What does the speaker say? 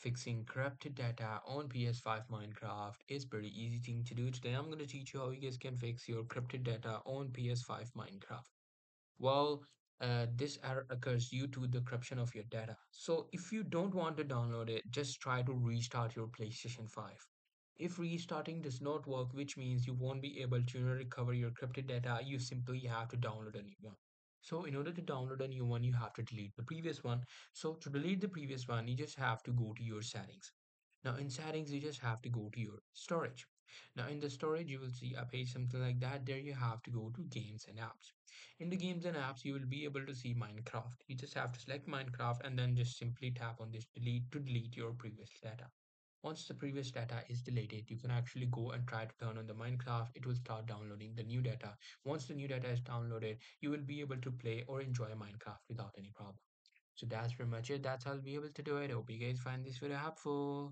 Fixing corrupted data on PS5 Minecraft is pretty easy thing to do. Today I'm going to teach you how you guys can fix your corrupted data on PS5 Minecraft. Well, this error occurs due to the corruption of your data. So if you don't want to download it, just try to restart your PlayStation 5. If restarting does not work, which means you won't be able to recover your corrupted data, you simply have to download a new one. So in order to download a new one, you have to delete the previous one. So to delete the previous one, you just have to go to your settings. Now in settings, you just have to go to your storage. Now in the storage, you will see a page something like that. There you have to go to games and apps. In the games and apps, you will be able to see Minecraft. You just have to select Minecraft and then just simply tap on this delete to delete your previous data. Once the previous data is deleted, you can actually go and try to turn on the Minecraft. It will start downloading the new data. Once the new data is downloaded, you will be able to play or enjoy Minecraft without any problem. So that's pretty much it. That's all I'll be able to do it. Hope you guys find this video helpful.